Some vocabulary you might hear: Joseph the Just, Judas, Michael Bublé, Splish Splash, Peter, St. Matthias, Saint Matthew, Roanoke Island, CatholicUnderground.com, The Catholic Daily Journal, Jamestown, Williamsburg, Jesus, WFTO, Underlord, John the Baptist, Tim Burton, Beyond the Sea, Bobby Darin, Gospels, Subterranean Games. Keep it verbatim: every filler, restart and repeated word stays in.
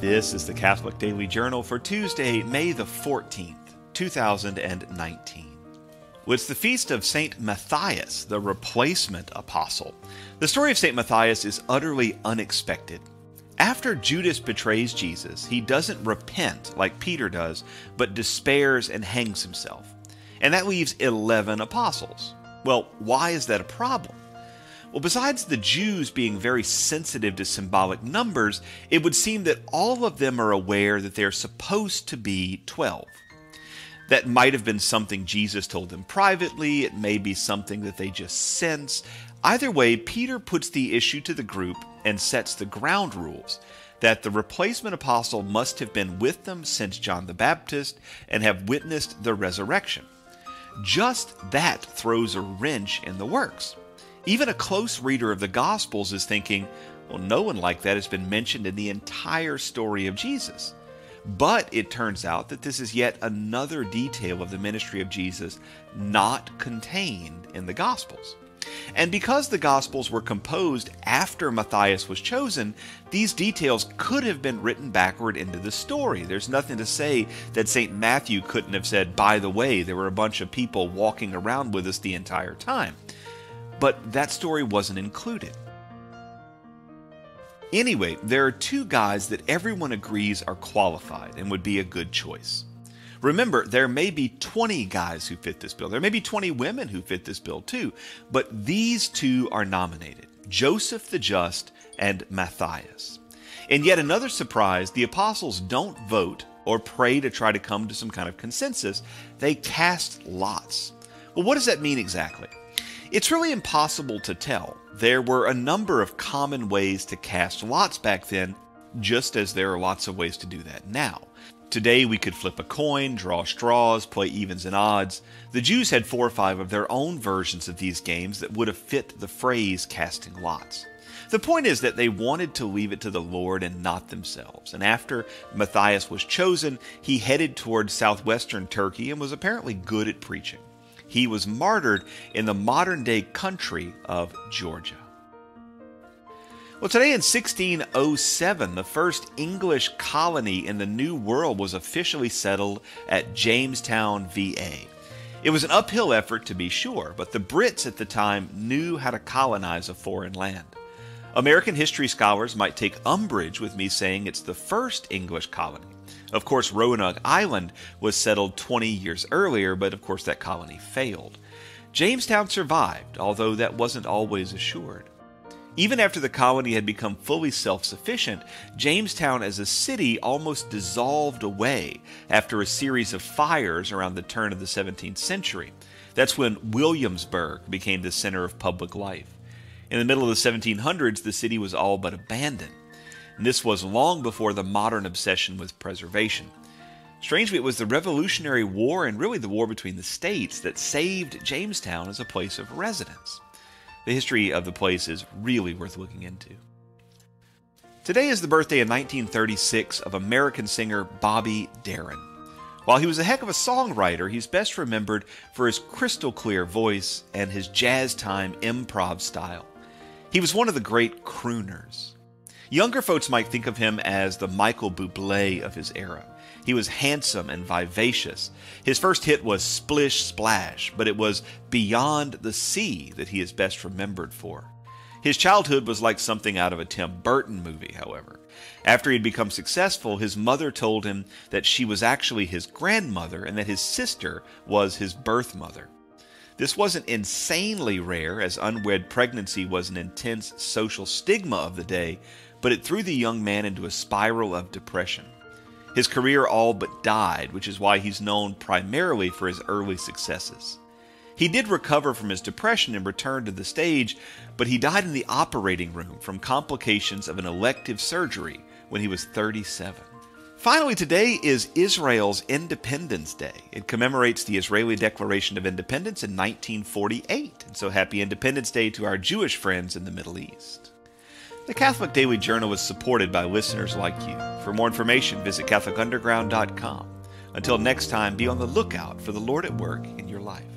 This is the Catholic Daily Journal for Tuesday, May the fourteenth, two thousand nineteen. Well, it's the feast of Saint Matthias, the replacement apostle. The story of Saint Matthias is utterly unexpected. After Judas betrays Jesus, he doesn't repent like Peter does, but despairs and hangs himself. And that leaves eleven apostles. Well, why is that a problem? Well, besides the Jews being very sensitive to symbolic numbers, it would seem that all of them are aware that they're supposed to be twelve. That might have been something Jesus told them privately. It may be something that they just sense. Either way, Peter puts the issue to the group and sets the ground rules that the replacement apostle must have been with them since John the Baptist and have witnessed the resurrection. Just that throws a wrench in the works. Even a close reader of the Gospels is thinking, well, no one like that has been mentioned in the entire story of Jesus. But it turns out that this is yet another detail of the ministry of Jesus not contained in the Gospels. And because the Gospels were composed after Matthias was chosen, these details could have been written backward into the story. There's nothing to say that Saint Matthew couldn't have said, by the way, there were a bunch of people walking around with us the entire time. But that story wasn't included. Anyway, there are two guys that everyone agrees are qualified and would be a good choice. Remember, there may be twenty guys who fit this bill. There may be twenty women who fit this bill too, but these two are nominated, Joseph the Just and Matthias. And yet another surprise, the apostles don't vote or pray to try to come to some kind of consensus. They cast lots. Well, what does that mean exactly? It's really impossible to tell. There were a number of common ways to cast lots back then, just as there are lots of ways to do that now. Today we could flip a coin, draw straws, play evens and odds. The Jews had four or five of their own versions of these games that would have fit the phrase casting lots. The point is that they wanted to leave it to the Lord and not themselves. And after Matthias was chosen, he headed towards southwestern Turkey and was apparently good at preaching. He was martyred in the modern-day country of Georgia. Well, today in sixteen oh seven, the first English colony in the New World was officially settled at Jamestown, V A. It was an uphill effort, to be sure, but the Brits at the time knew how to colonize a foreign land. American history scholars might take umbrage with me saying it's the first English colony. Of course, Roanoke Island was settled twenty years earlier, but of course that colony failed. Jamestown survived, although that wasn't always assured. Even after the colony had become fully self-sufficient, Jamestown as a city almost dissolved away after a series of fires around the turn of the seventeenth century. That's when Williamsburg became the center of public life. In the middle of the seventeen hundreds, the city was all but abandoned. And this was long before the modern obsession with preservation. Strangely, it was the Revolutionary War and really the war between the states that saved Jamestown as a place of residence. The history of the place is really worth looking into. Today is the birthday in nineteen thirty-six of American singer Bobby Darin. While he was a heck of a songwriter, he's best remembered for his crystal clear voice and his jazz time improv style. He was one of the great crooners. Younger folks might think of him as the Michael Bublé of his era. He was handsome and vivacious. His first hit was Splish Splash, but it was Beyond the Sea that he is best remembered for. His childhood was like something out of a Tim Burton movie, however. After he had become successful, his mother told him that she was actually his grandmother and that his sister was his birth mother. This wasn't insanely rare, as unwed pregnancy was an intense social stigma of the day, but it threw the young man into a spiral of depression. His career all but died, which is why he's known primarily for his early successes. He did recover from his depression and returned to the stage, but he died in the operating room from complications of an elective surgery when he was thirty-seven. Finally, today is Israel's Independence Day. It commemorates the Israeli Declaration of Independence in nineteen forty-eight. And so happy Independence Day to our Jewish friends in the Middle East. The Catholic Daily Journal is supported by listeners like you. For more information, visit Catholic Underground dot com. Until next time, be on the lookout for the Lord at work in your life.